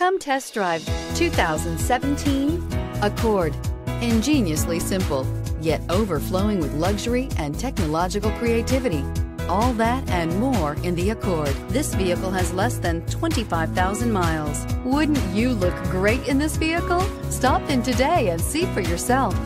Come test drive 2017 Accord. Ingeniously simple, yet overflowing with luxury and technological creativity. All that and more in the Accord. This vehicle has less than 25,000 miles. Wouldn't you look great in this vehicle? Stop in today and see for yourself.